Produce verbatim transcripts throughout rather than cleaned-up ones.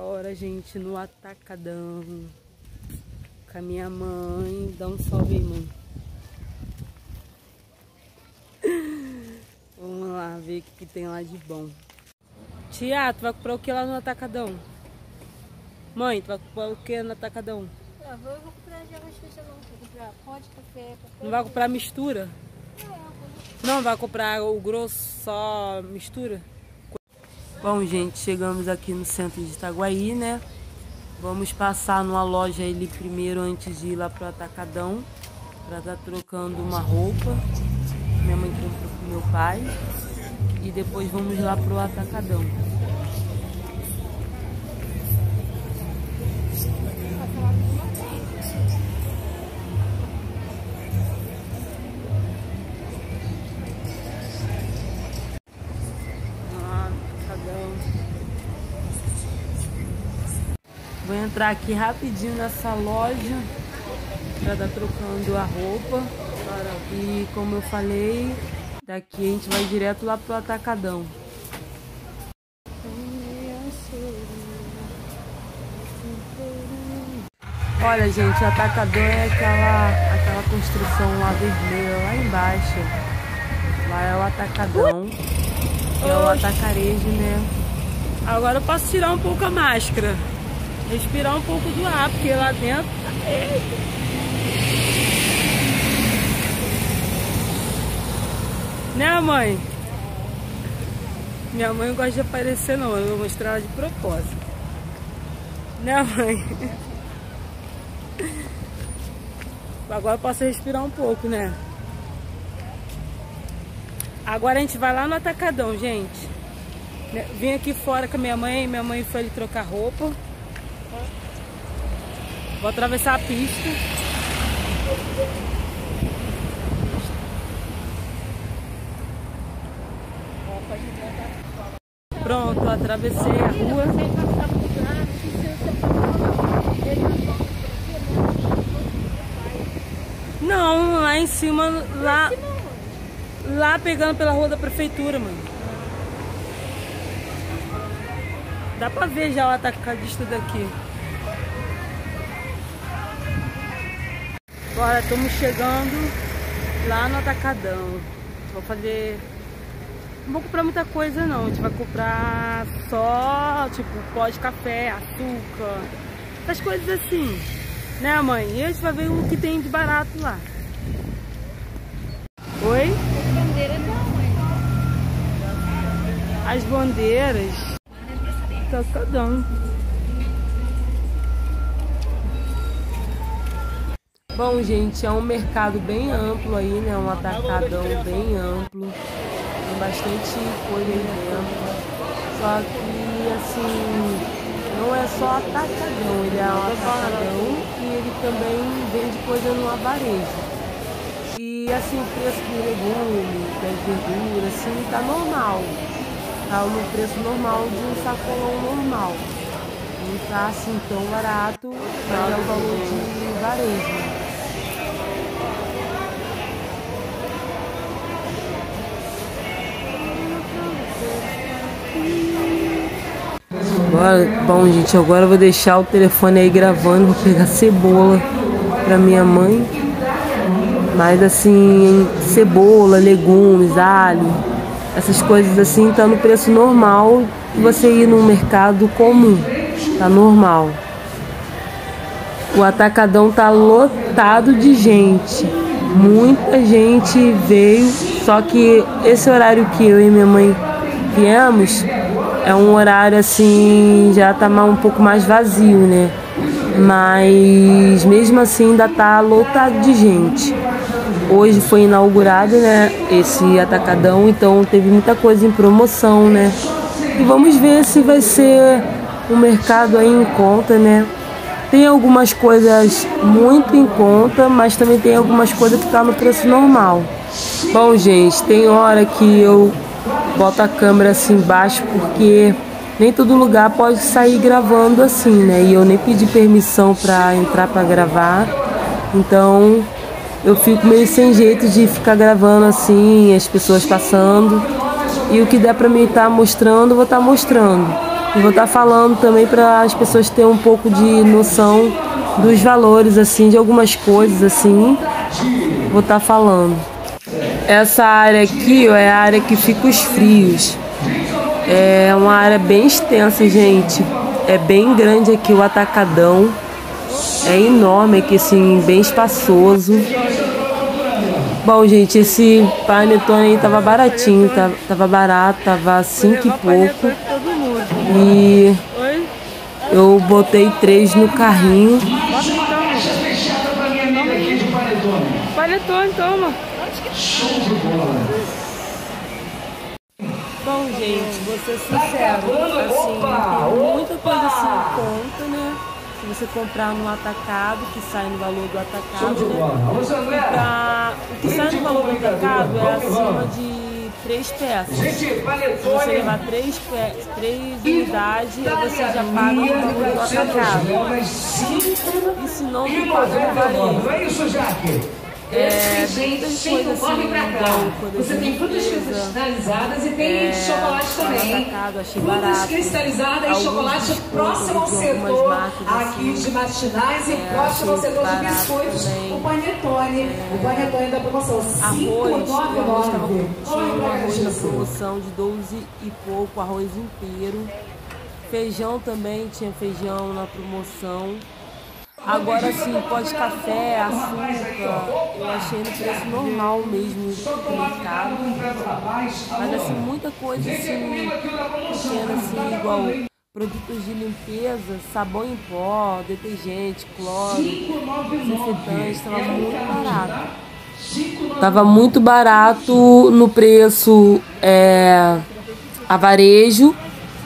Bora, gente, no Atacadão com a minha mãe. Dá um salve aí, mãe. Vamos lá ver o que, que tem lá de bom. Tia, tu vai comprar o que lá no Atacadão? Mãe, tu vai comprar o que no Atacadão? Eu vou, eu vou comprar já mais coisas, não. Vou comprar pó de café. Não vai comprar mistura? Não, não vai comprar o grosso, só mistura? Bom, gente, chegamos aqui no centro de Itaguaí, né? Vamos passar numa loja ali primeiro antes de ir lá pro Atacadão, para estar tá trocando uma roupa. Minha mãe comprou pro meu pai. E depois vamos lá pro Atacadão. Vou entrar aqui rapidinho nessa loja para estar trocando a roupa. E como eu falei, daqui a gente vai direto lá pro Atacadão. Olha, gente, o Atacadão é aquela, aquela construção lá vermelha lá embaixo. Lá é o Atacadão, que é o atacarejo, né? Agora eu posso tirar um pouco a máscara. Respirar um pouco do ar, porque lá dentro... Né, mãe? Minha mãe não gosta de aparecer, não. Eu vou mostrar ela de propósito. Né, mãe? Agora eu posso respirar um pouco, né? Agora a gente vai lá no Atacadão, gente. Vim aqui fora com a minha mãe. Minha mãe foi ali trocar roupa. Vou atravessar a pista. Pronto, atravessei a rua. Não, lá em cima, lá, lá pegando pela rua da prefeitura, mano. Dá pra ver já o atacadista daqui. Agora estamos chegando lá no Atacadão. Vou fazer... Não vou comprar muita coisa, não. A gente vai comprar só, tipo, pó de café, açúcar, essas coisas assim. Né, mãe? E a gente vai ver o que tem de barato lá. Oi? As bandeiras não, mãe. As bandeiras... Atacadão. Bom, gente, é um mercado bem amplo aí, né? Um atacadão bem amplo. Tem bastante coisa aí dentro. Só que, assim, não é só atacadão. Ele é um atacadão e ele também vende coisa no varejo. E, assim, o preço do legume, das verduras, assim, tá normal. Tá no preço normal de um sacolão normal. Não tá, assim, tão barato, mas é o valor de varejo. Agora, bom, gente, agora eu vou deixar o telefone aí gravando. Vou pegar cebola pra minha mãe. Mas assim, cebola, legumes, alho, essas coisas assim, tá no preço normal. E você ir num mercado comum, tá normal. O Atacadão tá lotado de gente. Muita gente veio. Só que esse horário que eu e minha mãe viemos é um horário assim, já tá um pouco mais vazio, né? Mas mesmo assim ainda tá lotado de gente. Hoje foi inaugurado, né, esse atacadão, então teve muita coisa em promoção, né? E vamos ver se vai ser um mercado aí em conta, né? Tem algumas coisas muito em conta, mas também tem algumas coisas que tá no preço normal. Bom, gente, tem hora que eu boto a câmera assim embaixo, porque nem todo lugar pode sair gravando assim, né? E eu nem pedi permissão pra entrar pra gravar. Então eu fico meio sem jeito de ficar gravando assim, as pessoas passando. E o que der pra mim estar mostrando, eu vou estar mostrando. E vou estar falando também para as pessoas terem um pouco de noção dos valores, assim, de algumas coisas, assim. Vou estar falando. Essa área aqui, ó, é a área que fica os frios. É uma área bem extensa, gente. É bem grande aqui o Atacadão. É enorme aqui, assim, bem espaçoso. Bom, gente, esse panetone aí tava baratinho, tava, tava barato, tava cinco e pouco. E eu botei três no carrinho. Panetone, toma! Bom, gente, vou ser sincero, assim, tem muita coisa assim em conta, né? Se você comprar no atacado, que sai no valor do atacado, né? Pra... O que sai no valor do atacado é acima de três peças. Se você levar três, pe... três unidades, você já paga o valor do atacado. E se não, não paga o valor. É, tem muitas coisas assim, igual você tem frutas cristalizadas e tem chocolate também. Frutas cristalizadas e chocolate próximo ao setor aqui de matinais e próximo ao setor de biscoitos. O panetone, o panetone da promoção cinco reais e noventa e nove centavos. O arroz da promoção de doze e pouco, arroz inteiro. Feijão também, tinha feijão na promoção. Agora sim, pó de café, açúcar, eu achei no preço normal mesmo, complicado. Mas assim, muita coisa assim, pequena assim, igual produtos de limpeza, sabão em pó, detergente, cloro, desinfetante, estava muito barato. Tava muito barato no preço é, a varejo,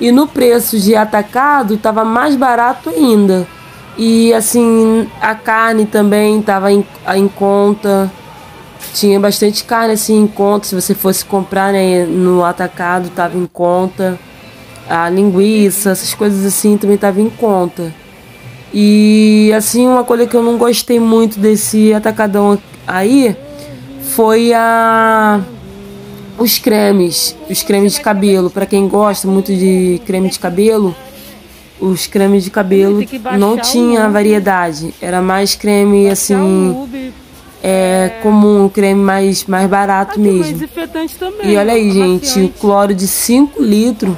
e no preço de atacado tava mais barato ainda. E assim, a carne também estava em, em conta, tinha bastante carne assim em conta, se você fosse comprar, né, no atacado estava em conta, a linguiça, essas coisas assim também estava em conta. E assim, uma coisa que eu não gostei muito desse atacadão aí foi a, os cremes, os cremes de cabelo, para quem gosta muito de creme de cabelo. Os cremes de cabelo não tinha variedade, era mais creme assim, é, comum, creme mais, mais barato mesmo. E olha aí, gente, o cloro de cinco litros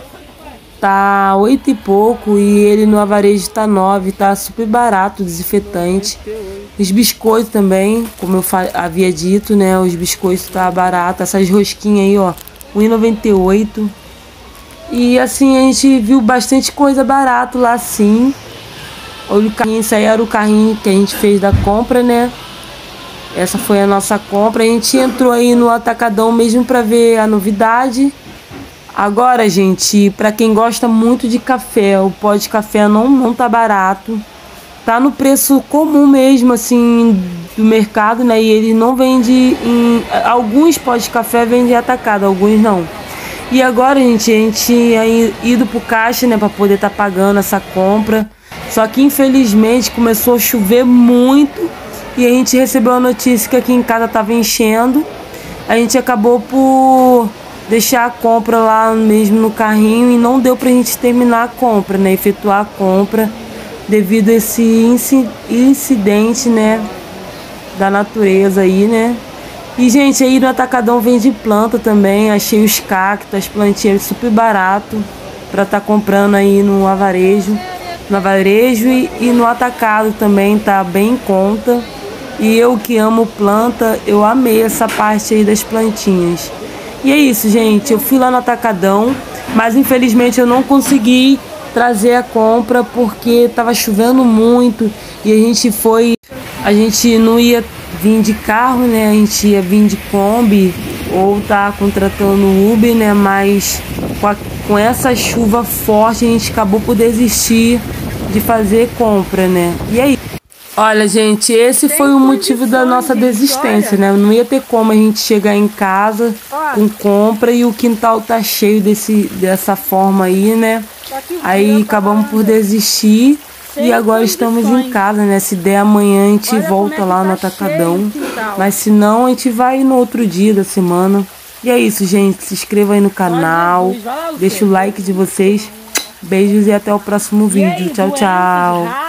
tá oito e pouco e ele no avarejo tá nove, tá super barato o desinfetante. Os biscoitos também, como eu havia dito, né, os biscoitos tá barato, essas rosquinhas aí, ó, um real e noventa e oito. E assim, a gente viu bastante coisa barato lá, sim. Olha o carrinho, isso aí era o carrinho que a gente fez da compra, né? Essa foi a nossa compra. A gente entrou aí no Atacadão mesmo pra ver a novidade. Agora, gente, pra quem gosta muito de café, o pó de café não, não tá barato. Tá no preço comum mesmo, assim, do mercado, né? E ele não vende em... Alguns pó de café vendem atacado, alguns não. E agora, gente, a gente tinha ido pro caixa, né, pra poder estar tá pagando essa compra. Só que, infelizmente, começou a chover muito e a gente recebeu a notícia que aqui em casa tava enchendo. A gente acabou por deixar a compra lá mesmo no carrinho e não deu pra gente terminar a compra, né, efetuar a compra devido a esse incidente, né, da natureza aí, né. E, gente, aí no Atacadão vende planta também, achei os cactos, as plantinhas super barato pra estar tá comprando aí no avarejo. No avarejo e, e no atacado também tá bem em conta. E eu que amo planta, eu amei essa parte aí das plantinhas. E é isso, gente, eu fui lá no Atacadão, mas infelizmente eu não consegui trazer a compra porque tava chovendo muito e a gente foi... A gente não ia... vim de carro, né, a gente ia vir de Kombi ou tá contratando Uber, né, mas com, a, com essa chuva forte a gente acabou por desistir de fazer compra, né. E aí, olha, gente, esse foi o motivo da nossa desistência, né, não ia ter como a gente chegar em casa com compra e o quintal tá cheio desse, dessa forma aí, né, aí acabamos por desistir. E agora estamos em casa, né? Se der amanhã, a gente volta lá no Atacadão. Mas se não, a gente vai no outro dia da semana. E é isso, gente. Se inscreva aí no canal. Deixa o like de vocês. Beijos e até o próximo vídeo. Tchau, tchau.